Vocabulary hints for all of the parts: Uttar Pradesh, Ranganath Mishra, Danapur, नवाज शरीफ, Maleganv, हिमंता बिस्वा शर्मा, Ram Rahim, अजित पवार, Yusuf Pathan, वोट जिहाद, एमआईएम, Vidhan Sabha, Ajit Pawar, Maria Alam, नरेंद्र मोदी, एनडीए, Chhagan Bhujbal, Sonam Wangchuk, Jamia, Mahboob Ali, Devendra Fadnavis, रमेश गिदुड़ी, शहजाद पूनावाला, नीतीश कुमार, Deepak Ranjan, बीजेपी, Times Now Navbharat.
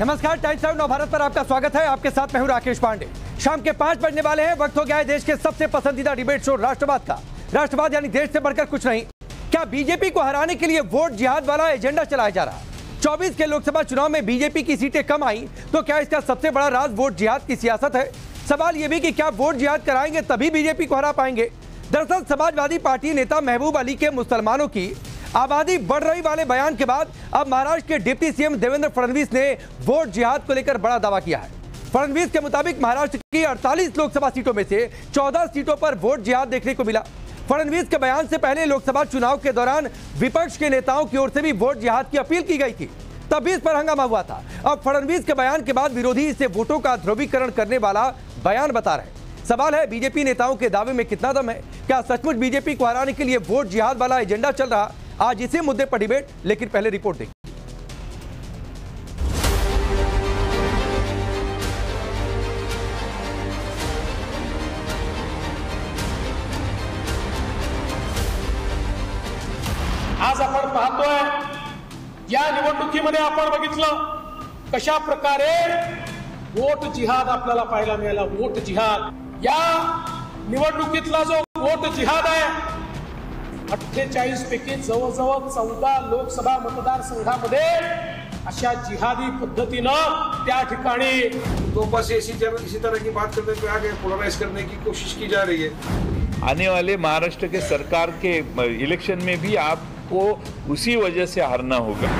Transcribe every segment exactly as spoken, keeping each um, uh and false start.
नमस्कार, times Now Navbharat पर आपका स्वागत है। आपके साथ मैं हूं राकेश पांडे। शाम के पांच बजने वाले हैं। वक्त हो गया है देश के सबसे पसंदीदा डिबेट शो राष्ट्रवाद का। राष्ट्रवाद यानी देश से बढ़कर कुछ नहीं। क्या बीजेपी को हराने के लिए वोट जिहाद वाला एजेंडा चलाया जा रहा है? चौबीस के लोकसभा चुनाव में बीजेपी की सीटें कम आई, तो क्या इसका सबसे बड़ा राज वोट जिहाद की सियासत है? सवाल यह भी कि क्या वोट जिहाद कराएंगे तभी बीजेपी को हरा पाएंगे? दरअसल समाजवादी पार्टी नेता महबूब अली के मुसलमानों की आबादी बढ़ रही वाले बयान के बाद अब महाराष्ट्र के डिप्टी सीएम देवेंद्र फडणवीस ने वोट जिहाद को लेकर बड़ा दावा किया है। फडणवीस के मुताबिक महाराष्ट्र की अड़तालीस लोकसभा सीटों में से चौदह सीटों पर वोट जिहाद देखने को मिला। फडणवीस के बयान से पहले लोकसभा चुनाव के दौरान विपक्ष के नेताओं की ओर से भी वोट जिहाद की अपील की गई थी, तब भी इस पर हंगामा हुआ था। अब फडणवीस के बयान के बाद विरोधी इसे वोटों का ध्रुवीकरण करने वाला बयान बता रहे हैं। सवाल है, बीजेपी नेताओं के दावे में कितना दम है? क्या सचमुच बीजेपी को हराने के लिए वोट जिहाद वाला एजेंडा चल रहा? आज इसी मुद्दे पर डिबेट, लेकिन पहले रिपोर्ट देखिए। आज आपण पाहतोय या निवडणुकीमध्ये आपण बघितलं कशा प्रकारे वोट जिहाद आपल्याला पाहायला मिळाला। वोट जिहाद या निवडणुकीतला जो वोट जिहाद आहे, अठ्ठेचाळीस पैकी जवळजवळ चौदा लोकसभा मतदारसंघामध्ये अशा जिहादी पद्धतीनं त्या ठिकाणी दो पास ऐसी इसी तरह की बात करते हुए आगे पोलराइज करने की कोशिश की जा रही है। आने वाले महाराष्ट्र के सरकार के इलेक्शन में भी आपको उसी वजह से हारना होगा।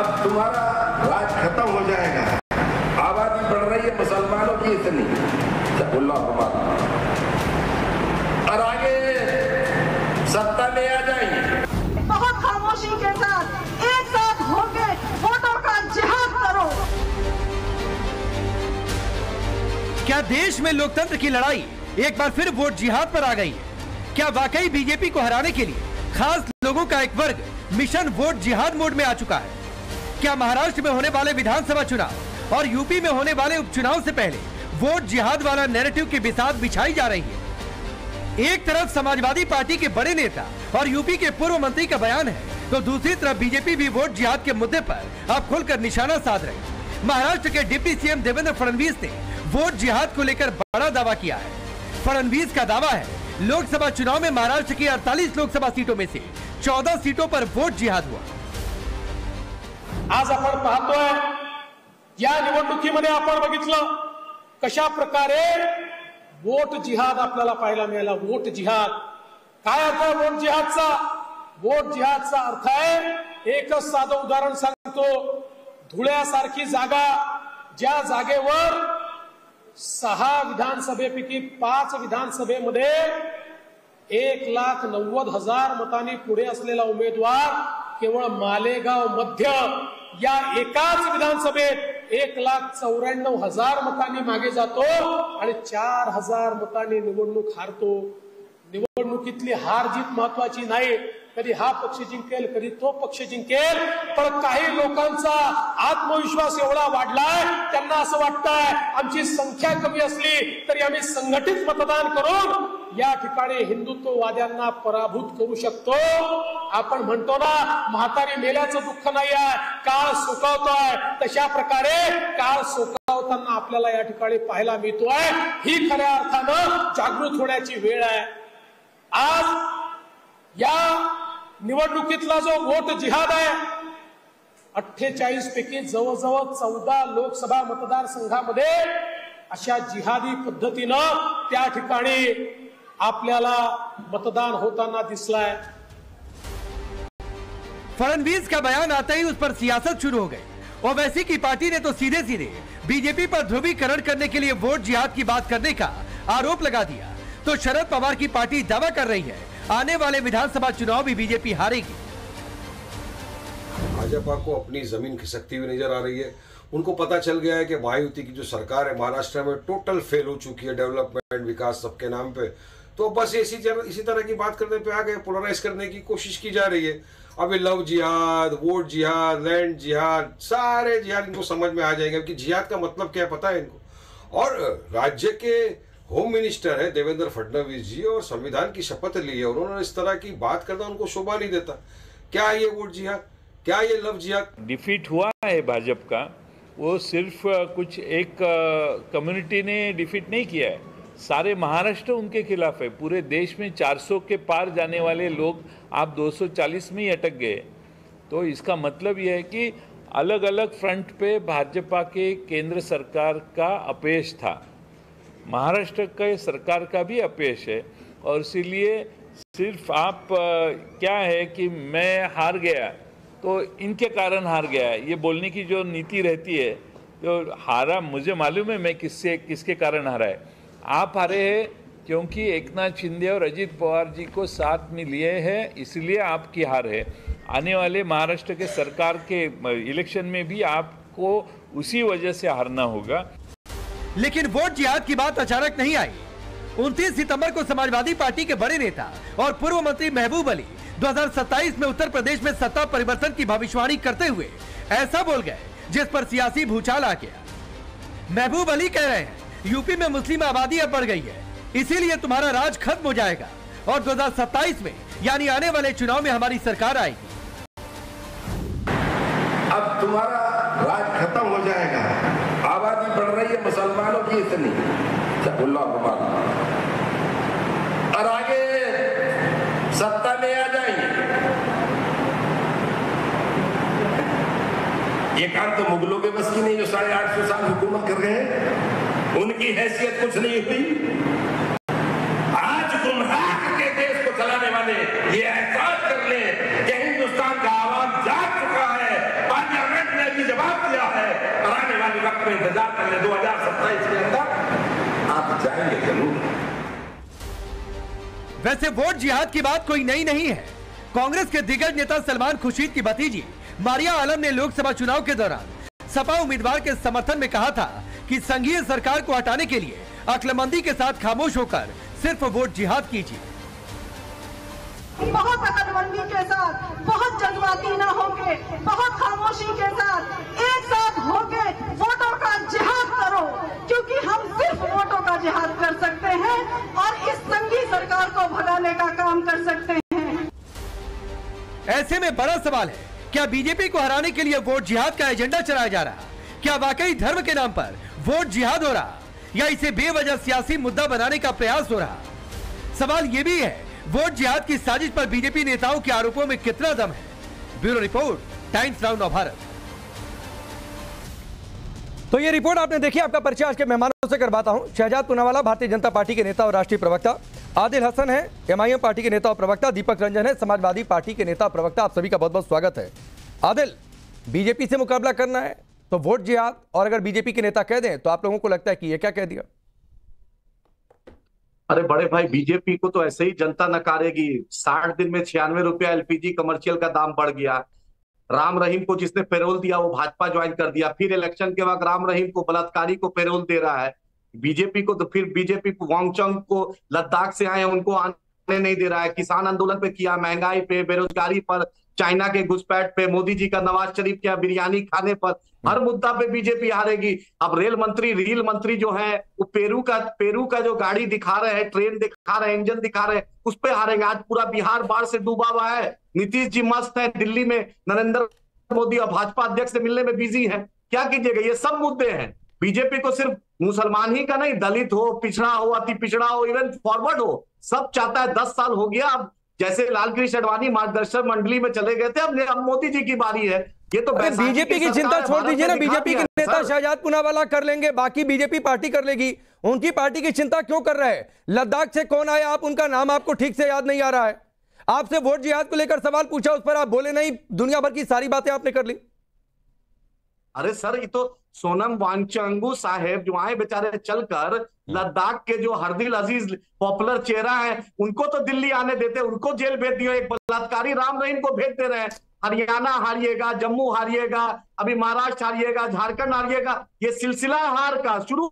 अब तुम्हारा राज खत्म हो जाएगा। आबादी बढ़ रही है मुसलमानों की इतनी और आगे सत्ता ले आ जाएंगे। बहुत खामोशी के साथ एक साथ होकर वोटों का जिहाद करो। क्या देश में लोकतंत्र की लड़ाई एक बार फिर वोट जिहाद पर आ गई है? क्या वाकई बीजेपी को हराने के लिए खास लोगों का एक वर्ग मिशन वोट जिहाद मोड में आ चुका है? क्या महाराष्ट्र में होने वाले विधानसभा चुनाव और यूपी में होने वाले उपचुनाव से पहले वोट जिहाद वाला नैरेटिव की बिसात बिछाई जा रही है? एक तरफ समाजवादी पार्टी के बड़े नेता और यूपी के पूर्व मंत्री का बयान है, तो दूसरी तरफ बीजेपी भी वोट जिहाद के मुद्दे पर अब खुलकर निशाना साध रही। महाराष्ट्र के डिप्टी सीएम देवेंद्र फडणवीस ने वोट जिहाद को लेकर बड़ा दावा किया है। फडणवीस का दावा है, लोकसभा चुनाव में महाराष्ट्र की अड़तालीस लोकसभा सीटों में से चौदह सीटों पर वोट जिहाद हुआ। आज आपण पाहतोय या निवडणुकीमध्ये आपण बघितलं कशा प्रकारे वोट जिहाद आपल्याला पाहायला मिळाला। वोट जिहाद काय अर्थ आहे? वोट जिहादचा वोट जिहादचा अर्थ आहे, एकच साधं उदाहरण सांगतो, धुळ्यासारखी जागा ज्या जागेवर सहा विधानसभेपैकी पाच विधानसभेमध्ये एक लाख नव्वद हजार मतांनी पुढे असलेला उमेदवार केवळ मालेगाव मध्य या एकाच विधानसभेत एक लाख चौऱ्याण्णव हजार मतांनी मागे जातो आणि चार हजार मतांनी निवडणूक हारतो। निवडणुकीतली हार जीत महत्वाची नाही, कधी हा पक्ष जिंकेल कधी तो पक्ष जिंकेल, पण काही लोकांचा आत्मविश्वास एवढा वाढलाय, त्यांना असं वाटतंय आमची संख्या कमी असली तरी आम्ही संघटित मतदान करून या ठिकाणी हिंदुत्ववाद्यांना पराभूत करू शकतो। आपण म्हणतो ना, म्हातारी मेल्याचं दुःख नाही आहे, काळ सुखावतोय, तशा प्रकारे काळ सुखावताना आपल्याला या ठिकाणी पाहायला मिळतोय। ही खऱ्या अर्थानं जागृत होण्याची वेळ आहे। आज या निवडणुकीतला जो वोट जिहाद आहे, अठ्ठेचाळीस पैकी जवळजवळ चौदा लोकसभा मतदारसंघामध्ये अशा जिहादी पद्धतीनं त्या ठिकाणी आपल्याला मतदान होताना दिसला है। फडणवीस का बयान आते ही उस पर सियासत शुरू हो गई। ओवैसी की पार्टी ने तो सीधे सीधे बीजेपी पर ध्रुवीकरण करने के लिए वोट जिहाद की बात करने का आरोप लगा दिया, तो शरद पवार की पार्टी दावा कर रही है आने वाले विधानसभा चुनाव भी बीजेपी हारेगी। भाजपा को अपनी जमीन खिसकती हुई नजर आ रही है। उनको पता चल गया है कि महायुति की जो सरकार है महाराष्ट्र में टोटल फेल हो चुकी है, डेवलपमेंट विकास सबके नाम पे, तो बस इसी इसी तरह की बात करने पे आ गए, पोलराइज करने की कोशिश की जा रही है। अब ये लव जिहाद, वोट जिहाद, लैंड जिहाद, सारे जिहाद इनको समझ में आ जाएगा कि जिहाद का मतलब क्या पता है इनको। और राज्य के होम मिनिस्टर है देवेंद्र फडणवीस जी और संविधान की शपथ ली है, उन्होंने इस तरह की बात करना उनको शोभा नहीं देता। क्या ये वोट जिहाद, क्या ये लव जिहाद? डिफीट हुआ है भाजपा का, वो सिर्फ कुछ एक कम्युनिटी ने डिफीट नहीं किया है, सारे महाराष्ट्र उनके खिलाफ है। पूरे देश में चार सौ के पार जाने वाले लोग आप दो सौ चालीस में ही अटक गए। तो इसका मतलब यह है कि अलग अलग फ्रंट पे भाजपा के केंद्र सरकार का अपयश था, महाराष्ट्र के सरकार का भी अपयश है। और इसीलिए सिर्फ आप क्या है कि मैं हार गया तो इनके कारण हार गया है, ये बोलने की जो नीति रहती है, जो हारा मुझे मालूम है मैं किससे किसके कारण हारा है। आप हारे हैं क्योंकि एकनाथ शिंदे और अजित पवार जी को साथ में लिए हैं, इसलिए आपकी हार है। आने वाले महाराष्ट्र के सरकार के इलेक्शन में भी आपको उसी वजह से हारना होगा। लेकिन वोट जिहाद की बात अचानक नहीं आई। उनतीस सितंबर को समाजवादी पार्टी के बड़े नेता और पूर्व मंत्री महबूब अली दो हज़ार सत्ताईस में उत्तर प्रदेश में सत्ता परिवर्तन की भविष्यवाणी करते हुए ऐसा बोल गए जिस पर सियासी भूचाल आ गया। महबूब अली कह रहे हैं यूपी में मुस्लिम आबादी अब बढ़ गई है, इसीलिए तुम्हारा राज खत्म हो जाएगा और दो हज़ार सत्ताईस में यानी आने वाले चुनाव में हमारी सरकार आएगी। अब तुम्हारा राज खत्म हो जाएगा, आबादी बढ़ रही है मुसलमानों की इतनी, और आगे सत्ता में आ जाएंगे। ये काम तो मुगलों के बस की नहीं जो साढ़े आठ सौ साल हुकूमत कर रहे हैं, उनकी हैसियत कुछ नहीं हुई। आज गुमराह करके देश को चलाने वाले ये एहसास कर ले कि हिंदुस्तान का आवाम जाग चुका है, पार्लियामेंट ने भी जवाब दिया है। और आने वाले वक्त में इंतजार कर ले, दो हजार सत्ताईस के अंदर आप जाएंगे जरूर। वैसे वोट जिहाद की बात कोई नई नहीं है। कांग्रेस के दिग्गज नेता सलमान खुर्शीद की भतीजी मारिया आलम ने लोकसभा चुनाव के दौरान सपा उम्मीदवार के समर्थन में कहा था कि संघीय सरकार को हटाने के लिए अक्लमंदी के साथ खामोश होकर सिर्फ वोट जिहाद कीजिए। बहुत अक्लमंदी के साथ, बहुत जज्बाती न होके, बहुत खामोशी के साथ एक साथ होके वोटों का जिहाद करो, क्योंकि हम सिर्फ वोटों का जिहाद कर सकते हैं और इस सरकार को भगाने का काम कर सकते हैं। ऐसे में बड़ा सवाल है, क्या बीजेपी को हराने के लिए वोट जिहाद का एजेंडा चलाया जा रहा? क्या वाकई धर्म के नाम पर वोट जिहाद हो रहा या इसे बेवजह सियासी मुद्दा बनाने का प्रयास हो रहा? सवाल ये भी है वोट जिहाद की साजिश पर बीजेपी नेताओं के आरोपों में कितना दम है? Bureau report, Times Now Navbharat. तो ये रिपोर्ट आपने देखी। आपका परिचय आज के मेहमानों से करवाता हूं। शहजाद पूनावाला भारतीय जनता पार्टी के नेता और राष्ट्रीय प्रवक्ता, आदिल हसन है एमआईएम पार्टी के नेता और प्रवक्ता, दीपक रंजन है समाजवादी पार्टी के नेता प्रवक्ता। आप सभी का बहुत बहुत स्वागत है। आदिल, बीजेपी से मुकाबला करना है तो वोट जिहाद, और अगर बीजेपी के नेता कह दें तो आप लोगों को लगता है कि ये क्या कह दिया? अरे बड़े भाई, बीजेपी को तो ऐसे ही जनता नकारेगी। साठ दिन में छियानवे रुपया एलपीजी कमर्शियल का दाम बढ़ गया। राम रहीम को जिसने पेरोल दिया वो भाजपा ज्वाइन कर दिया, फिर इलेक्शन के बाद राम रहीम को बलात्कारी को पेरोल दे रहा है बीजेपी को। तो फिर बीजेपी को वांगचंग को लद्दाख से आए उनको आने नहीं दे रहा है। किसान आंदोलन पे किया, महंगाई पे, बेरोजगारी पर, चाइना के घुसपैठ पे, मोदी जी का नवाज शरीफ क्या बिरयानी खाने पर, हर मुद्दा पे बीजेपी हारेगी। अब रेल मंत्री रेल मंत्री जो है वो पेरू का पेरू का जो गाड़ी दिखा रहे हैं, ट्रेन दिखा रहे हैं, इंजन दिखा रहे हैं, उस पे हारेंगे। आज पूरा बिहार बाढ़ से डूबा हुआ है, नीतीश जी मस्त है दिल्ली में, नरेंद्र मोदी और भाजपा अध्यक्ष से मिलने में बिजी है। क्या कीजिएगा, ये सब मुद्दे हैं। बीजेपी को सिर्फ मुसलमान ही का नहीं, दलित हो, पिछड़ा हो, अति पिछड़ा हो, इवन फॉरवर्ड हो, सब चाहता है। दस साल हो गया, अब जैसे लाल कृष्ण अडवानी मार्गदर्शन मंडली में चले गए थे, अब मोदी जी की बारी है। ये तो बीजेपी की चिंता छोड़ दीजिए ना, बीजेपी के नेता शहजाद पूनावाला कर लेंगे, बाकी बीजेपी पार्टी कर लेगी, उनकी पार्टी की चिंता क्यों कर रहे हैं? लद्दाख से कौन आया, आप उनका नाम आपको ठीक से याद नहीं आ रहा है। आपसे वोट जिहाद को लेकर सवाल पूछा, उस पर आप बोले नहीं, दुनिया भर की सारी बातें आपने कर ली। अरे सर, ये तो सोनम वांगचंगू साहेब जो आए बेचारे चलकर, लद्दाख के जो हरदिल अजीज पॉपुलर चेहरा है उनको तो दिल्ली आने देते, उनको जेल भेज दिया। एक बलात्कारी राम रहीम को भेज दे रहे हैं। हरियाणा हारिएगा, जम्मू हारिएगा, अभी महाराष्ट्र हारिएगा, झारखंड हारिएगा, ये सिलसिला हार का शुरू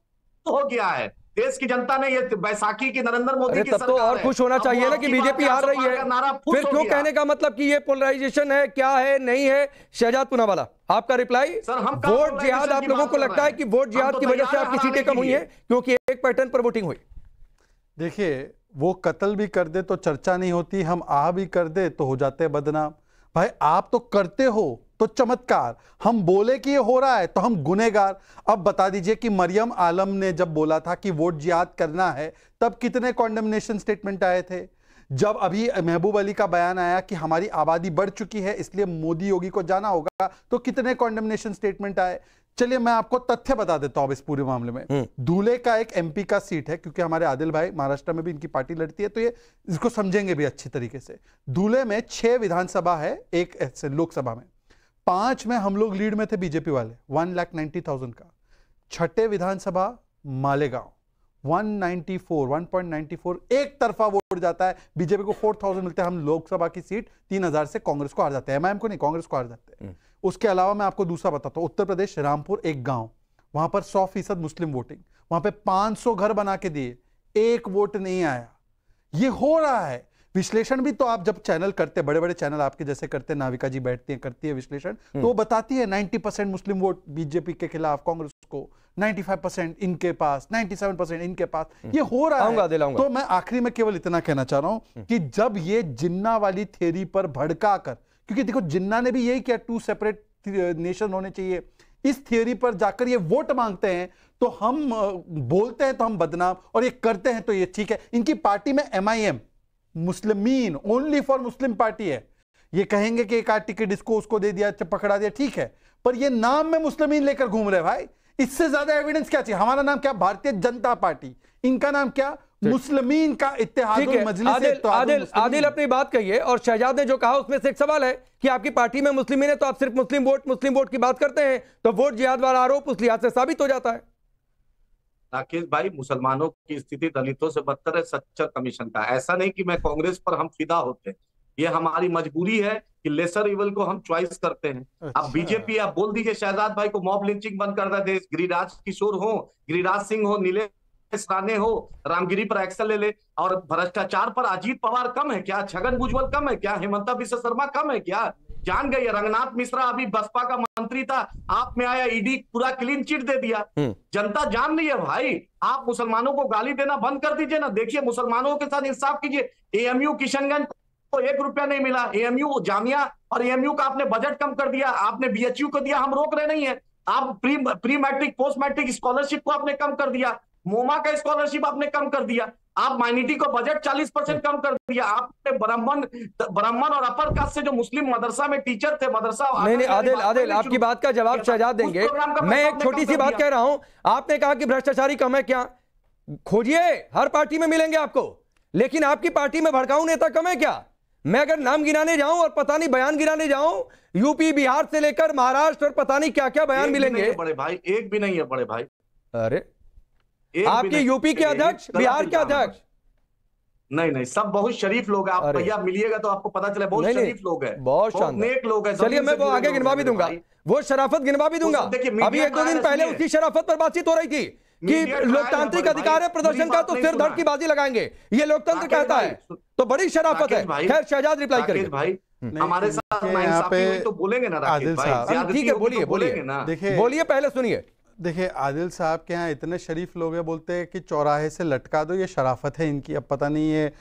हो गया है। देश की जनता ने ये बैसाखी की नरेंद्र मोदी की सरकार तो और खुश होना चाहिए ना कि बीजेपी हार रही है, फिर क्यों कहने का मतलब कि ये पोलराइजेशन है, क्या है नहीं है? शहजाद पूनावाला, आपका रिप्लाई। सर, हम वोट जिहाद, आप लोगों को लगता है कि वोट जिहाद की वजह से आपकी सीटें कम हुई है क्योंकि एक पैटर्न पर वोटिंग हुई? देखिए, वो कत्ल भी कर दे तो चर्चा नहीं होती, हम आह भी कर दे तो हो जाते बदनाम। भाई आप तो करते हो, तो चमत्कार, हम बोले कि ये हो रहा है तो हम गुनहगार। अब बता दीजिए कि मरियम आलम ने जब बोला था कि वोट जिहाद करना है तब कितने कॉन्डेमनेशन स्टेटमेंट आए थे। जब अभी महबूब अली का बयान आया कि हमारी आबादी बढ़ चुकी है इसलिए मोदी योगी को जाना होगा तो कितने कॉन्डेमनेशन स्टेटमेंट आए। चलिए मैं आपको तथ्य बता देता हूं इस पूरे मामले में। दूल्हे का एक एमपी का सीट है, क्योंकि हमारे आदिल भाई महाराष्ट्र में भी इनकी पार्टी लड़ती है तो ये इसको समझेंगे भी अच्छे तरीके से। दूल्हे में छह विधानसभा है, एक लोकसभा में, पांच में हम लोग लीड में थे बीजेपी वाले वन लाख नाइनटी थाउजेंड का। छठे विधानसभा Malegaon one ninety four one point ninety four, एक तरफा वोट जाता है, बीजेपी को फोर थाउजेंड मिलते हैं। हम लोकसभा की सीट तीन हजार से कांग्रेस को हार जाते हैं, एमआईएम को नहीं, कांग्रेस को हार जाते हैं। उसके अलावा मैं आपको दूसरा बताता हूं, उत्तर प्रदेश रामपुर एक गांव, वहां पर सौ फीसद मुस्लिम वोटिंग, वहां पे पांच सौ घर बना के दिए, एक वोट नहीं आया। ये हो रहा है। विश्लेषण भी तो आप जब चैनल करते, बड़े बड़े चैनल आपके जैसे करते, नाविका जी बैठती है करती है विश्लेषण, तो वो बताती है ninety percent Muslim vote बीजेपी के खिलाफ, कांग्रेस को नाइन्टी फाइव परसेंट, इनके पास नाइन्टी सेवन परसेंट, इनके पास। ये हो रहा है। आँगा, आँगा। तो मैं आखिरी में केवल इतना कहना चाह रहा हूं कि जब ये जिन्ना वाली थ्योरी पर भड़का कर, क्योंकि देखो जिन्ना ने भी यही किया, टू सेपरेट नेशन होने चाहिए, इस थ्योरी पर जाकर ये वोट मांगते हैं तो हम बोलते हैं तो हम बदनाम, और ये करते हैं तो ये ठीक है। इनकी पार्टी में एमआईएम Muslimeen only for Muslim party है। ये कहेंगे कि एक आध टिकट इसको उसको दे दिया, पकड़ा दिया, ठीक है, पर ये नाम में मुस्लिमीन लेकर घूम रहे भाई। इससे ज्यादा एविडेंस क्या चाहिए? हमारा नाम क्या? भारतीय जनता पार्टी। इनका नाम क्या? मुस्लिमीन का इत्तेहाद और मजलिस इत्तेहाद। आदिल अपनी बात कहिए, और शहजाद ने जो कहा उसमें से एक सवाल है कि आपकी पार्टी में मुस्लिमीन है तो आप सिर्फ मुस्लिम वोट मुस्लिम वोट की बात करते हैं, तो वोट जिहाद वाला आरोप उस लिहाज से साबित हो जाता है। राकेश भाई, मुसलमानों की स्थिति दलितों से बदतर है सच्चर कमीशन का। ऐसा नहीं कि मैं कांग्रेस पर हम फिदा होते हैं, ये हमारी मजबूरी है कि लेसर इवल को हम चॉइस करते हैं। अच्छा। अब बीजेपी, आप बोल दीजिए शहजाद भाई को मॉब लिंचिंग बंद कर रहे थे, गिरिराज किशोर हो, गिरिराज सिंह हो, नीलेश राणे हो, रामगिरी पर एक्शन ले ले, और भ्रष्टाचार पर अजीत पवार कम है क्या? छगन भुजबल कम है क्या? हिमंता बिस्वा शर्मा कम है क्या? जान गई है। रंगनाथ मिश्रा अभी बसपा का मंत्री था, आप में आया, ईडी पूरा क्लीन चिट दे दिया। जनता जान रही है भाई। आप मुसलमानों को गाली देना बंद कर दीजिए ना। देखिए मुसलमानों के साथ इंसाफ कीजिए। एएमयू किशनगंज तो एक रुपया नहीं मिला। एएमयू जामिया और एएमयू का आपने बजट कम कर दिया, आपने बीएचयू को दिया, हम रोक रहे नहीं है। आप pre pre matric post matric scholarship को आपने कम कर दिया, मोमा का स्कॉलरशिप आपने कम कर दिया, आप माइनॉरिटी को बजट चालीस परसेंट कम कर दिया, आपने ब्राह्मण ब्राह्मण और अपर कास्ट से जो मुस्लिम मदरसा में टीचर थे, मदरसा नहीं नहीं आदिल आदिल आपकी बात का जवाब शहजाद देंगे। मैं एक छोटी सी बात कह रहा हूँ, आपने कहा कि भ्रष्टाचारी कम है क्या? खोजिए, हर पार्टी में मिलेंगे आपको, लेकिन आपकी पार्टी में भड़काऊ नेता कम है क्या? मैं अगर नाम गिनाने जाऊं और पता नहीं बयान गिनाने जाऊं, यूपी बिहार से लेकर महाराष्ट्र और पता नहीं क्या क्या बयान मिलेंगे। बड़े भाई एक भी नहीं है बड़े भाई। अरे आपके यूपी के अध्यक्ष, बिहार के अध्यक्ष, नहीं नहीं सब बहुत शरीफ लोग हैं। आप भैया मिलिएगा तो आपको पता चले, बहुत शरीफ लोग हैं, बहुत शानदार लोग हैं। चलिए मैं वो आगे गिनवा भी दूंगा, वो शराफत गिनवा भी दूंगा। अभी एक दो दिन पहले उसी शराफत पर बातचीत हो रही थी कि लोकतांत्रिक अधिकार है प्रदर्शन का, तो सिर धड़ की बाजी लगाएंगे, ये लोकतंत्र कहता है, तो बड़ी शराफत है। खैर शहजाद रिप्लाई करेंगे भाई, हमारे साथ यहाँ पे तो बोलेंगे ना आदिल साहब, ठीक है बोलिए बोलिए ना, देखिए बोलिए पहले सुनिए। देखिए आदिल साहब के यहाँ इतने शरीफ लोग हैं, बोलते हैं कि चौराहे से लटका दो, ये शराफत है इनकी। अब पता नहीं ये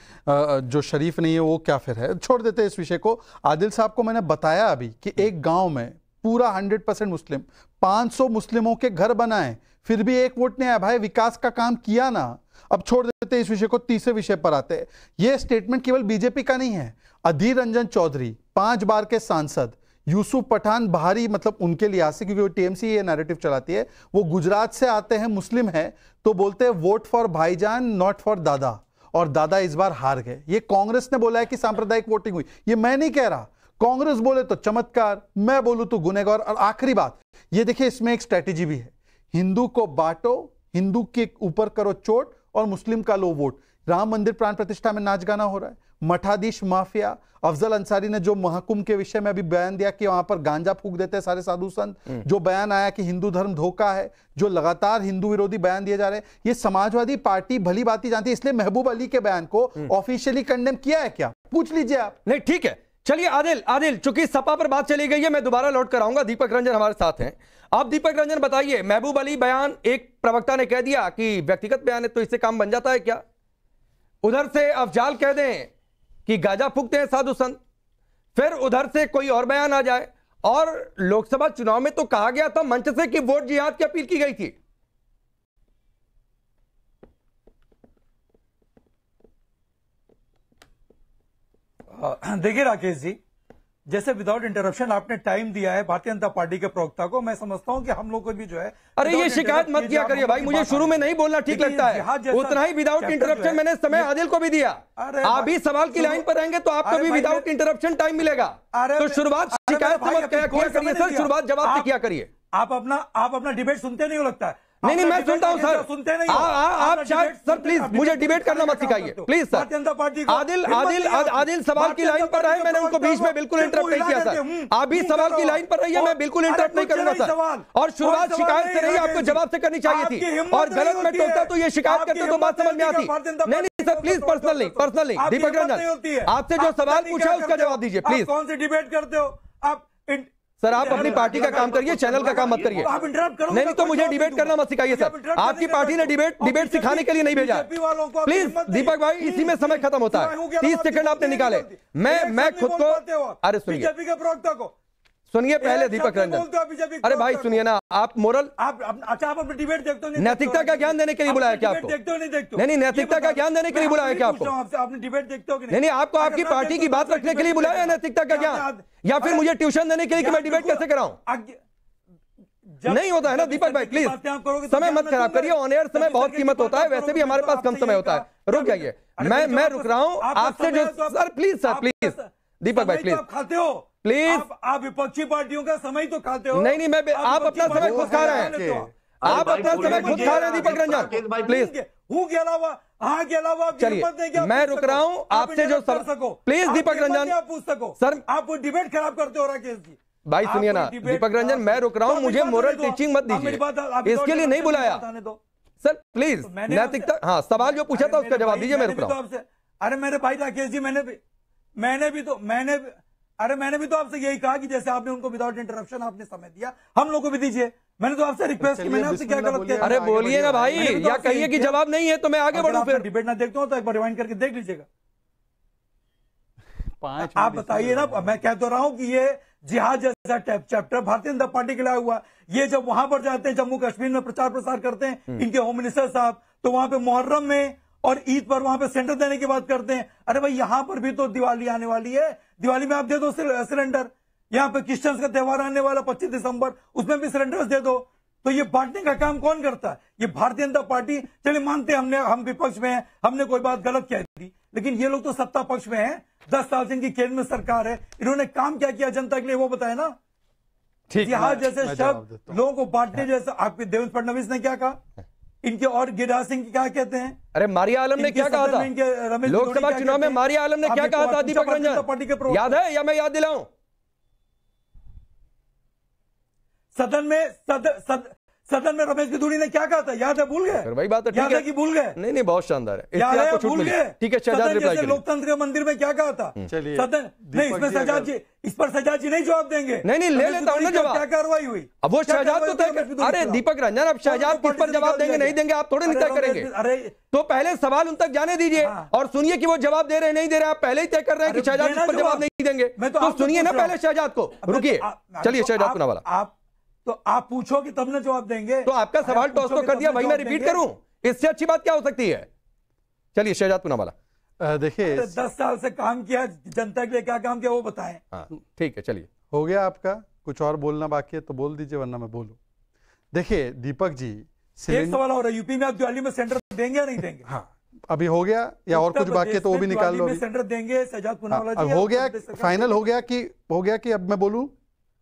जो शरीफ नहीं है वो क्या फिर है, छोड़ देते हैं इस विषय को। आदिल साहब को मैंने बताया अभी कि एक गाँव में पूरा हंड्रेड परसेंट मुस्लिम, पाँच सौ मुस्लिमों के घर बनाए, फिर भी एक वोट नहीं आया भाई, विकास का काम किया ना। अब छोड़ देते हैं इस विषय को, तीसरे विषय पर आते हैं। यह स्टेटमेंट केवल बीजेपी का नहीं है। अधीर रंजन चौधरी पांच बार के सांसद, यूसुफ पठान भारी, मतलब उनके लिहाज से, क्योंकि वो टीएमसी ये नैरेटिव चलाती है, वो गुजरात से आते हैं, मुस्लिम है, तो बोलते हैं वोट फॉर भाईजान नॉट फॉर दादा, और दादा इस बार हार गए। ये कांग्रेस ने बोला है कि सांप्रदायिक वोटिंग हुई, ये मैं नहीं कह रहा। कांग्रेस बोले तो चमत्कार, मैं बोलूं तो गुनहगार। और आखिरी बात ये देखिए, इसमें एक स्ट्रैटेजी भी है, हिंदू को बांटो, हिंदू के ऊपर करो चोट और मुस्लिम का लो वोट। राम मंदिर प्राण प्रतिष्ठा में नाच गाना हो रहा है, मठाधीश माफिया, अफजल अंसारी ने जो महाकुंभ के विषय में अभी बयान दिया कि वहां पर गांजा फूंक देते हैं सारे साधु संत, जो बयान आया कि हिंदू धर्म धोखा है, जो लगातार हिंदू विरोधी बयान दिए जा रहे हैं, ये समाजवादी पार्टी भली भांति जानती है। इसलिए महबूब अली के बयान को ऑफिशियली कंडेम किया है क्या? पूछ लीजिए आप। नहीं ठीक है, चलिए आदिल आदिल चूंकि सपा पर बात चली गई है, मैं दोबारा लौट कर आऊंगा। दीपक रंजन हमारे साथ हैं। आप दीपक रंजन बताइए, महबूब अली बयान, एक प्रवक्ता ने कह दिया कि व्यक्तिगत बयान है तो इससे काम बन जाता है क्या? उधर से अफजाल कह दें कि गांजा फूकते हैं साधु संत, फिर उधर से कोई और बयान आ जाए, और लोकसभा चुनाव में तो कहा गया था मंच से कि वोट जिहाद की अपील की गई थी। देखिए राकेश जी, जैसे विदाउट इंटरप्शन आपने टाइम दिया है भारतीय जनता पार्टी के प्रवक्ता को, मैं समझता हूं कि हम लोग को भी जो है, अरे ये शिकायत मत किया करिए भाई, मुझे शुरू में नहीं बोलना ठीक लगता है, उतना ही विदाउट इंटरप्शन मैंने समय आदिल को भी दिया। आप भी सवाल की लाइन पर रहेंगे तो आपको भी विदाउट इंटरप्शन टाइम मिलेगा। तो शुरुआत शिकायत मत किया करिए सर, शुरुआत जवाब से किया करिए। आप अपना आप अपना डिबेट सुनते नहीं हो लगता है। नहीं नहीं मैं सुनता हूँ सर, सुनते नहीं आप शायद। सर प्लीज मुझे डिबेट करना मत सिखाइए please sir. Janata party Adil Adil Adil सवाल की लाइन पर रहे, मैंने उनको बीच में बिल्कुल इंटरप्ट नहीं किया सर। आप भी सवाल की लाइन पर रहिए, मैं बिल्कुल इंटरप्ट नहीं करूंगा सर। और शुरुआत शिकायत से नहीं, आपको जवाब से करनी चाहिए थी। और गलत में टोकता तो ये शिकायत करते तो बात समझ में आती। नहीं नहीं sir please, personally personally Deepak Ranjan आपसे जो सवाल पूछा उसका जवाब दीजिए प्लीज। कौन सी डिबेट करते हो आप सर? आप अपनी पार्टी का काम करिए, चैनल का काम मत करिए। नहीं नहीं तो मुझे डिबेट करना मत सिखाइए सर, आपकी पार्टी ने डिबेट डिबेट सिखाने के लिए नहीं भेजा प्लीज। दीपक भाई इसी में समय खत्म होता है, तीस सेकंड आपने निकाले। मैं मैं खुद को, अरे सुनिए सुनिए पहले दीपक रंजन, अरे भाई सुनिए ना आप मोरल, आप अच्छा आप अपनी डिबेट देखते हो, नैतिकता का ज्ञान देने के लिए बुलाया क्या आपको? नहीं नहीं नैतिकता का ज्ञान देने के लिए बुलाया क्या आपको? आपने डिबेट देखते हो? नहीं नहीं आपको आपकी पार्टी की बात रखने के लिए बुलाया नैतिकता का ज्ञान, या फिर मुझे ट्यूशन देने के लिए कि मैं डिबेट कैसे कराऊं? नहीं होता है ना दीपक भाई प्लीज, समय मत खराब करिए। ऑन एयर समय बहुत कीमत होता है, वैसे भी हमारे पास कम समय होता है, रुक जाइए। मैं मैं रुक रहा हूँ आपसे जो sir please sir please Deepak भाई प्लीज खाते हो प्लीज, आप विपक्षी पार्टियों का समय तो खाते हो। नहीं नहीं मैं आप अपना समय खुद खा रहे हैं, आप अपना समय खुद खा रहे हैं दीपक रंजन प्लीज। हूँ के अलावा हाँ के अलावा चलिए मैं रुक रहा हूँ आपसे जो कर सको प्लीज दीपक रंजन, आप पूछ सको सर। आप डिबेट खराब करते हो राकेश जी, भाई सुनिए ना दीपक रंजन मैं रुक रहा हूँ, मुझे मोरल टीचिंग मत दीजिए, इसके लिए नहीं बुलाया सर प्लीज। नैतिकता हाँ सवाल जो पूछा था उसका जवाब दीजिए, मैं रुक रहा हूँ। अरे मेरे भाई राकेश जी मैंने मैंने भी तो मैंने अरे मैंने भी तो आपसे यही कहा कि जैसे आपने उनको विदाउट इंटरप्शन आपने समय दिया, हम लोगों को भी दीजिए। मैंने तो आपसे रिक्वेस्ट की, मैंने आपसे क्या गलत किया? अरे बोलिए ना भाई, या कहिए कि जवाब नहीं है तो मैं आगे बढ़ूं। फिर डिबेट ना देखता हूं तो एक बार रिवाइंड करके देख लीजिएगा। पांच आप बताइए ना, मैं कह तो रहा हूं कि ये जिहाद जैसा चैप्टर भारतीय जनता पार्टी के लिए हुआ। ये जब वहां पर जाते हैं जम्मू कश्मीर में प्रचार प्रसार करते हैं इनके होम मिनिस्टर साहब, तो वहां पे मुहर्रम में और ईद पर वहां पे सिलेंडर देने की बात करते हैं। अरे भाई यहाँ पर भी तो दिवाली आने वाली है, दिवाली में आप दे दो सिलेंडर। यहाँ पे क्रिश्चियंस का त्यौहार आने वाला पच्चीस दिसंबर, उसमें भी सिलेंडर्स दे दो। तो ये बांटने का काम कौन करता है? ये भारतीय जनता पार्टी। चलिए मानते हैं हमने हम विपक्ष में है, हमने कोई बात गलत कह दी, लेकिन ये लोग तो सत्ता पक्ष में है, दस साल से इनकी केंद्र में सरकार है, इन्होंने काम क्या किया जनता के लिए वो बताया ना। ठीक है, जैसे शब्द लोगों को बांटने जैसा आपके देवेंद्र फडणवीस ने क्या कहा इनके, और गिरिराज सिंह क्या कहते हैं? अरे मारिया आलम ने क्या कहा था लोकसभा चुनाव में? मारिया आलम ने क्या कहा था दीपक रंजन, याद है या मैं याद दिलाऊं? सदन में सदन सद, सदन में रमेश गिदुड़ी ने क्या कहा था, याद है? भूल गए? वही बात है, याद है कि भूल गए? नहीं नहीं बहुत शानदार है, भूल गए। ठीक है, शहजाद जैसे लोकतंत्र मंदिर में क्या कहा था सदन? नहीं इसमें शहजाद जी, इस पर शहजाद जी नहीं जवाब देंगे। नहीं नहीं ले लेता हूं ना जवाब, क्या कार्रवाई हुई? अब वो शहजाद तो तय। अरे दीपक रंजन, अब शहजाद किस पर जवाब देंगे नहीं देंगे आप थोड़े नहीं तय करेंगे। अरे तो पहले सवाल उन तक जाने दीजिए और सुनिए कि वो जवाब दे रहे नहीं दे रहे। आप पहले ही तय कर रहे हैं कि शहजाद इस पर जवाब नहीं देंगे, तो सुनिए ना पहले शहजाद को। रुकिए, चलिए शहजाद पूनावाला आप तो आप पूछोगे तब ना जवाब देंगे। तो आपका सवाल टॉस तो कर दिया, वही मैं रिपीट करूं, इससे अच्छी बात क्या हो सकती है? चलिए शहजाद पूनावाला, देखिए दस साल से काम किया जनता के लिए, क्या काम किया वो बताएं। हाँ ठीक है, चलिए हो गया आपका। कुछ और बोलना बाकी है तो बोल दीजिए, वरना मैं बोलूं। देखिए दीपक जी एक सवाल हो रहा है, यूपी में आप दिवाली में सेंटर देंगे या नहीं देंगे? हाँ अभी हो गया, या और कुछ बाकी है तो वो भी निकाल लो। सेंटर देंगे शहजाद पूनावाला जी, हो गया फाइनल, हो गया कि हो गया कि अब मैं बोलूं?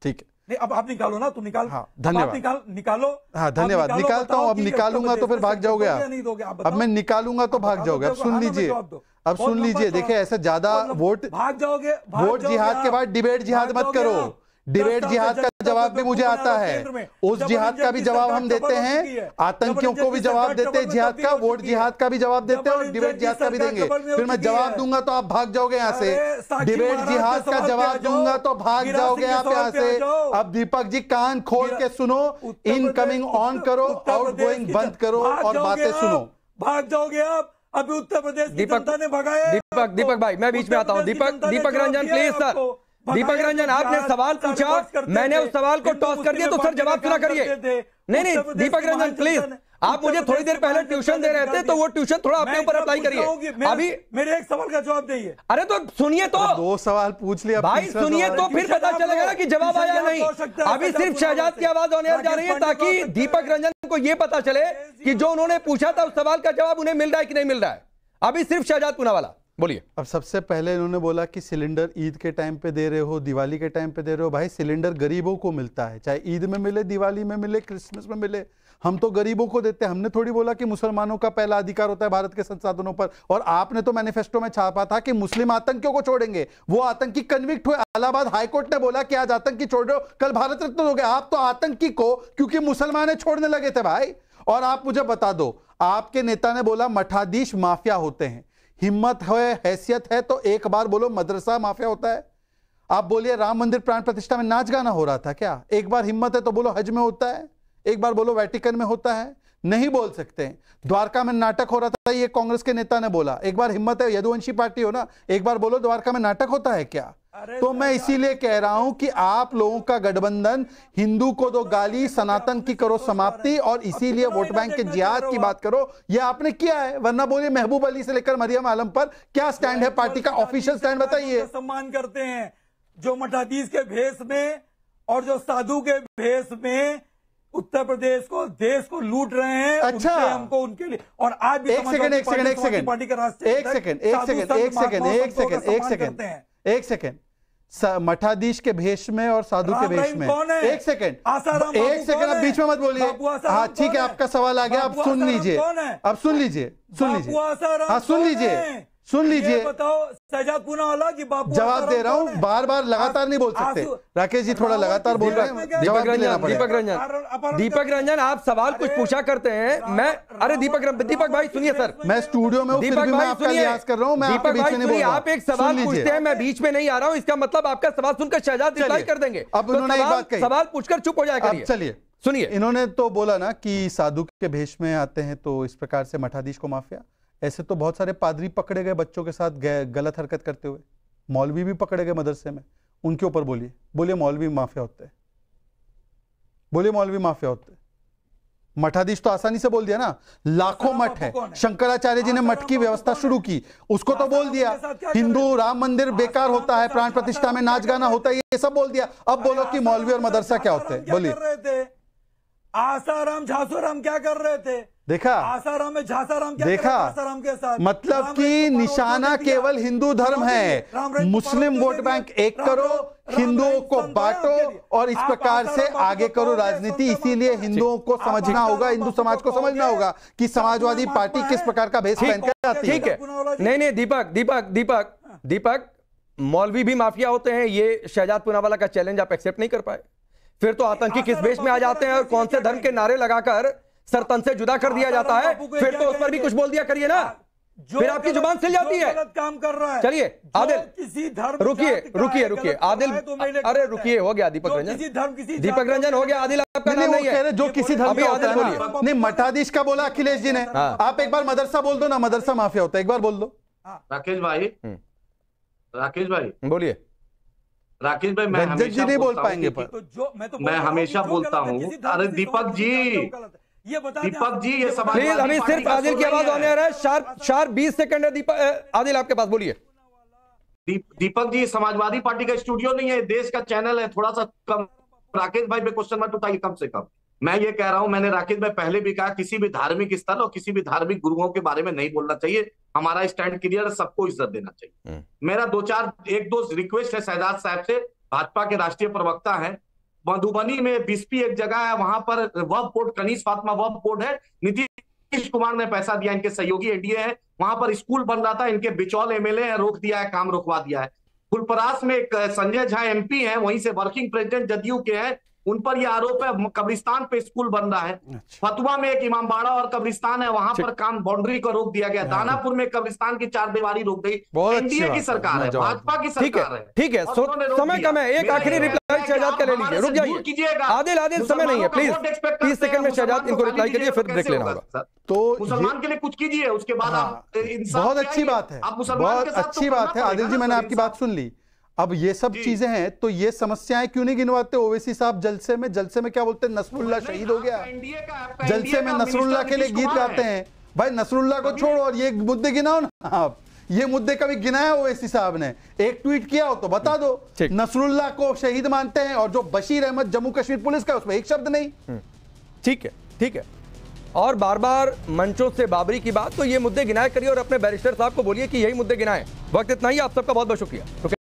ठीक है नहीं, अब आप निकालो ना, तुम निकाल। हाँ, धन्यवाद। निकाल, निकालो। हाँ धन्यवाद, निकालता हूँ। अब निकालूंगा तो फिर भाग जाओगे आप। अब मैं निकालूंगा तो भाग जाओगे। अब सुन लीजिए, अब सुन लीजिए, देखिए ऐसे ज्यादा वोट भाग जाओगे। वोट जिहाद के बाद डिबेट जिहाद मत करो। डिबेट जिहाद का जवाब भी मुझे आता है, उस जिहाद का भी जवाब हम देते हैं, आतंकियों को भी जवाब देते हैं जिहाद का, वोट जिहाद का भी जवाब देते हैं और डिबेट जिहाद का भी देंगे। फिर मैं जवाब दूंगा तो आप भाग जाओगे यहाँ से। डिबेट जिहाद का जवाब दूंगा तो भाग जाओगे आप यहाँ से। अब दीपक जी कान खोल के सुनो, इनकमिंग ऑन करो, आउट गोइंग बंद करो और बातें सुनो। भाग जाओगे आप। अभी उत्तर प्रदेश की जनता ने भगाया। दीपक दीपक भाई मैं बीच में आता हूँ। दीपक दीपक रंजन प्लीज सर, दीपक रंजन, आपने सवाल पूछा, मैंने उस सवाल को टॉस कर दिया, तो सर जवाब सुना करिए। नहीं नहीं दीपक रंजन प्लीज, आप मुझे थोड़ी देर पहले ट्यूशन दे रहे थे, तो वो ट्यूशन थोड़ा अपने ऊपर अप्लाई करिए। अभी मेरे एक सवाल का जवाब दे। अरे तो सुनिए, तो दो सवाल पूछ लिया भाई, सुनिए तो फिर पता चलेगा ना कि जवाब आया नहीं। अभी सिर्फ शहजाद की आवाज होने जा रही है ताकि दीपक रंजन को यह पता चले कि जो उन्होंने पूछा था उस सवाल का जवाब उन्हें मिल रहा है कि नहीं मिल रहा है। अभी सिर्फ शहजाद पूनावाला बोलिए। अब सबसे पहले इन्होंने बोला कि सिलेंडर ईद के टाइम पे दे रहे हो, दिवाली के टाइम पे दे रहे हो। भाई सिलेंडर गरीबों को मिलता है, चाहे ईद में मिले, दिवाली में मिले, क्रिसमस में मिले, हम तो गरीबों को देते हैं। हमने थोड़ी बोला कि मुसलमानों का पहला अधिकार होता है भारत के संसाधनों पर। और आपने तो मैनिफेस्टो में छापा था कि मुस्लिम आतंकियों को छोड़ेंगे, वो आतंकी कन्विक्ट हुए, इलाहाबाद हाईकोर्ट ने बोला कि आज आतंकी छोड़ दो कल भारत रत्न दोगे। आप तो आतंकी को क्योंकि मुसलमान छोड़ने लगे थे भाई। और आप मुझे बता दो, आपके नेता ने बोला मठाधीश माफिया होते हैं। हिम्मत है, हैसियत है तो एक बार बोलो मदरसा माफिया होता है। आप बोलिए राम मंदिर प्राण प्रतिष्ठा में नाच गाना हो रहा था क्या? एक बार हिम्मत है तो बोलो हज में होता है, एक बार बोलो वेटिकन में होता है। नहीं बोल सकते हैं। द्वारका में नाटक हो रहा था, ये कांग्रेस के नेता ने बोला। एक बार हिम्मत है, यदुवंशी पार्टी हो ना, एक बार बोलो द्वारका में नाटक होता है क्या? तो मैं इसीलिए कह रहा हूं कि आप लोगों का गठबंधन हिंदू को दो गाली, सनातन की करो समाप्ति, और इसीलिए वोट बैंक के जिहाद की बात करो, ये आपने किया है। वरना बोलिए महबूब अली से लेकर मरियम आलम पर क्या स्टैंड है पार्टी का, ऑफिशियल स्टैंड बताइए। सम्मान करते हैं जो मठाधीश के भेष में और जो साधु के भेष में उत्तर प्रदेश को, देश को लूट रहे हैं। अच्छा, हमको उनके लिए। और आज भी एक सेकंड एक सेकंड एक सेकंड पार्टी का रास्ते एक सेकंड एक सेकंड एक सेकंड एक सेकंड एक सेकंड एक सेकंड मठाधीश के भेष में और साधु के भेष में एक सेकंड एक सेकंड आप बीच में मत बोलिए। हाँ ठीक है, आपका सवाल आ गया, आप सुन लीजिए, आप सुन लीजिए सुन लीजिए हाँ सुन लीजिए सुन लीजिए बताओ शहजाद पूनावाला की बापू जवाब दे रहा हूँ, बार बार लगातार नहीं बोल सकते। राकेश जी थोड़ा लगातार बोल रहे हैं। दीपक रंजन दीपक रंजन दीपक रंजन आप सवाल कुछ पूछा करते हैं। मैं अरे दीपक दीपक भाई सुनिए सर, मैं स्टूडियो में दीपक भाई कर रहा हूँ। दीपक भाई सुनिए, आप एक सवाल पूछते हैं, मैं बीच में नहीं आ रहा हूँ, इसका मतलब आपका सवाल सुनकर शहजाद रिप्लाई कर देंगे। अब उन्होंने सवाल पूछकर चुप हो जाएगा। चलिए सुनिए, इन्होंने तो बोला ना कि साधु के भेष में आते हैं तो इस प्रकार से मठाधीश को माफिया। ऐसे तो बहुत सारे पादरी पकड़े गए बच्चों के साथ गलत हरकत करते हुए, मौलवी भी पकड़े गए मदरसे में, उनके ऊपर बोलिए बोलिए मौलवी माफिया होते हैं, बोलिए मौलवी माफिया होते हैं। मठाधीश तो आसानी से बोल दिया ना, लाखों मठ है, शंकराचार्य जी ने मठ की व्यवस्था शुरू की, उसको तो बोल दिया। हिंदू राम मंदिर बेकार होता है, प्राण प्रतिष्ठा में नाच गाना होता है, ये सब बोल दिया। अब बोलो कि मौलवी और मदरसा क्या होते हैं, बोलिए। आसाराम झांसुराम क्या कर रहे थे? देखा आसाराम में झांसाराम क्या देखा आसाराम के साथ, मतलब कि निशाना केवल हिंदू धर्म है। मुस्लिम वोट बैंक एक करो, हिंदुओं को बांटो और इस प्रकार से आगे करो राजनीति। इसीलिए हिंदुओं को समझना होगा, हिंदू समाज को समझना होगा कि समाजवादी पार्टी किस प्रकार का भेष पहनकर आती है। ठीक है, नहीं नहीं दीपक दीपक दीपक दीपक मौलवी भी माफिया होते हैं, ये शहजाद पूनावाला का चैलेंज आप एक्सेप्ट नहीं कर पाए। फिर तो आतंकी किस भेष में आ जाते हैं और कौन से धर्म के नारे लगाकर सरतन से जुदा कर दिया जाता है, फिर तो उस पर भी कुछ बोल दिया करिए ना, फिर आपकी जुबान सिल जाती है। काम कर रहा है। चलिए आदिल, किसी धर्म रुकिए रुकिए रुकिए आदिल, अरे रुकिए, हो गया दीपक रंजन दीपक रंजन हो गया आदिल आपका नाम नहीं है जो किसी धर्म का आदिल बोलिए। नहीं मठाधीश का बोला अखिलेश जी ने, आप एक बार मदरसा बोल दो ना, मदरसा माफिया होता है, एक बार बोल दो। राकेश भाई राकेश भाई बोलिए। राकेश भाई मैं हमेशा नहीं बोल पाएंगे, मैं हमेशा बोलता हूँ। अरे दीपक जी ये बता दीपक जी ये सवाल प्लीज, हमें सिर्फ आदिल की आवाज आने आ रहा है। शार्प शार्प बीस सेकंड है दीपक, आदिल आपके पास, बोलिए। दीपक जी समाजवादी पार्टी का स्टूडियो नहीं है, देश का चैनल है, थोड़ा सा कम राकेश भाई पे क्वेश्चन मत उठाइए कम से कम। मैं ये कह रहा हूँ, मैंने राकेश भाई पहले भी कहा, किसी भी धार्मिक स्थल और किसी भी धार्मिक गुरुओं के बारे में नहीं बोलना चाहिए। हमारा स्टैंड क्लियर, सबको इज्जत देना चाहिए। मेरा दो चार एक दो रिक्वेस्ट है शहजाद साहब से, भाजपा के राष्ट्रीय प्रवक्ता है। मधुबनी में बीसपी एक जगह है, वहां पर वफ बोर्ड, कनीज फातिमा वफ बोर्ड है, नीतीश कुमार ने पैसा दिया, इनके सहयोगी एनडीए है, वहां पर स्कूल बन रहा था, इनके बिचौल एमएलए हैं, रोक दिया है, काम रुकवा दिया है। फुलपरास में एक संजय झा एमपी है, वहीं से वर्किंग प्रेसिडेंट जदयू के हैं, उन पर यह आरोप है, कब्रिस्तान पे स्कूल बन रहा है। फतुहा में एक इमामबाड़ा और कब्रिस्तान है, वहां पर काम बाउंड्री को रोक दिया गया। दानापुर में कब्रिस्तान की चार दीवारी रोक गई। एनडीए की सरकार है, भाजपा की सरकार है। ठीक है, समय कम है, एक आखिरी रिप्लाई शहजाद का ले लीजिए, रुक जाइए आदिल आदिल समय नहीं है प्लीज, तीस सेकंड में शहजाद इनको रिप्लाई करिए, फिर ब्रेक लेना होगा। तो मुसलमान के लिए कुछ कीजिए, उसके बाद आप। बहुत अच्छी बात है, बहुत अच्छी बात है आदिल जी, मैंने आपकी बात सुन ली। अब ये सब चीजें हैं, तो ये समस्याएं क्यों नहीं गिनवाते? ओवैसी साहब जलसे में जलसे में क्या बोलते हैं, नसरुल्ला शहीद हो गया, जलसे में नसरुल्ला के लिए गीत गाते हैं। भाई नसरुल्ला को छोड़ो और ये मुद्दे गिनाओ ना आप, ये मुद्दे कभी गिनाया ओवैसी साहब ने? एक ट्वीट किया हो तो बता दो, नसरुल्ला को शहीद मानते हैं और जो बशीर अहमद जम्मू कश्मीर पुलिस का उसमें एक शब्द नहीं। ठीक है, ठीक है। और बार बार मंचों से बाबरी की बात, तो ये मुद्दे गिनाया करिए और अपने बैरिस्टर साहब को बोलिए कि यही मुद्दे गिनाएं। वक्त इतना ही, आप सबका बहुत बहुत शुक्रिया।